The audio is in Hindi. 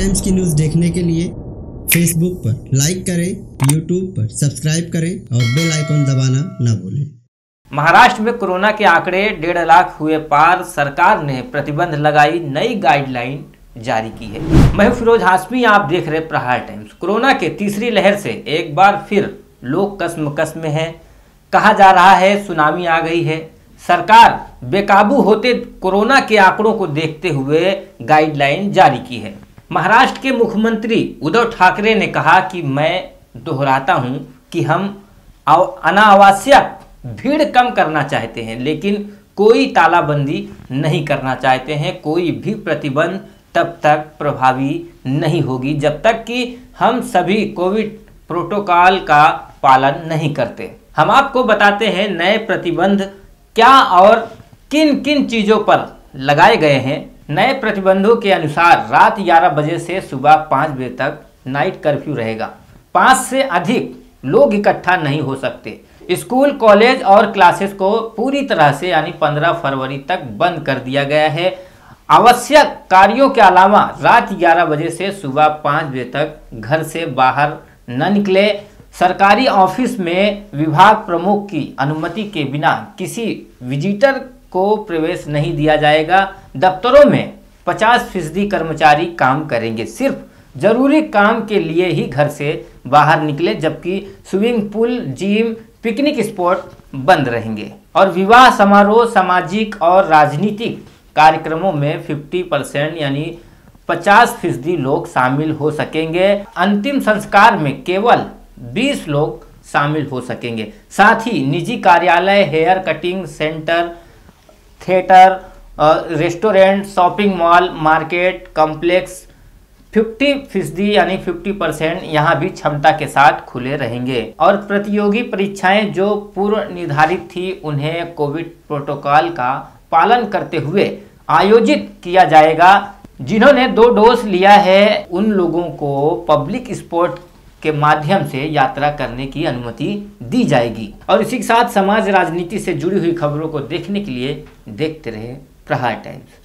टाइम्स की न्यूज़ देखने के लिए फेसबुक पर लाइक करें, यूट्यूब पर सब्सक्राइब करें और बेल आइकन दबाना ना भूलें। महाराष्ट्र में कोरोना के आंकड़े 1.5 लाख हुए पार, सरकार ने प्रतिबंध लगाई, नई गाइडलाइन जारी की है। मैं फिरोज हाशमी, आप देख रहे प्रहार टाइम्स। कोरोना के तीसरी लहर से एक बार फिर लोग कसमकस में हैं। कहा जा रहा है सुनामी आ गई है। सरकार बेकाबू होते कोरोना के आंकड़ों को देखते हुए गाइडलाइन जारी की है। महाराष्ट्र के मुख्यमंत्री उद्धव ठाकरे ने कहा कि मैं दोहराता हूं कि हम अनावश्यक भीड़ कम करना चाहते हैं, लेकिन कोई तालाबंदी नहीं करना चाहते हैं। कोई भी प्रतिबंध तब तक प्रभावी नहीं होगी जब तक कि हम सभी कोविड प्रोटोकॉल का पालन नहीं करते। हम आपको बताते हैं नए प्रतिबंध क्या और किन किन चीज़ों पर लगाए गए हैं। नए प्रतिबंधों के अनुसार रात 11 बजे से सुबह 5 बजे तक नाइट कर्फ्यू रहेगा। 5 से अधिक लोग इकट्ठा नहीं हो सकते। स्कूल, कॉलेज और क्लासेस को पूरी तरह से यानी 15 फरवरी तक बंद कर दिया गया है। आवश्यक कार्यों के अलावा रात 11 बजे से सुबह 5 बजे तक घर से बाहर न निकले। सरकारी ऑफिस में विभाग प्रमुख की अनुमति के बिना किसी विजिटर को प्रवेश नहीं दिया जाएगा। दफ्तरों में 50% कर्मचारी काम करेंगे, सिर्फ जरूरी काम के लिए ही घर से बाहर निकले, जबकि swimming pool, gym, picnic spot बंद रहेंगे। और विवाह समारोह, सामाजिक और राजनीतिक कार्यक्रमों में 50% यानी 50% लोग शामिल हो सकेंगे। अंतिम संस्कार में केवल 20 लोग शामिल हो सकेंगे। साथ ही निजी कार्यालय, hair cutting centre, theatre, restaurant, shopping mall, market complex 50% यानी 50% यहाँ भी क्षमता के साथ खुले रहेंगे। और प्रतियोगी परीक्षाएं जो पूर्व निर्धारित थी उन्हें कोविड प्रोटोकॉल का पालन करते हुए आयोजित किया जाएगा। जिन्होंने 2 डोज लिया है उन लोगों को पब्लिक स्पॉट के माध्यम से यात्रा करने की अनुमति दी जाएगी। और इसी के साथ समाज राजनीति से जुड़ी हुई खबरों को देखने के लिए देखते रहे प्रहार टाइम्स।